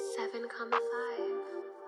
7,5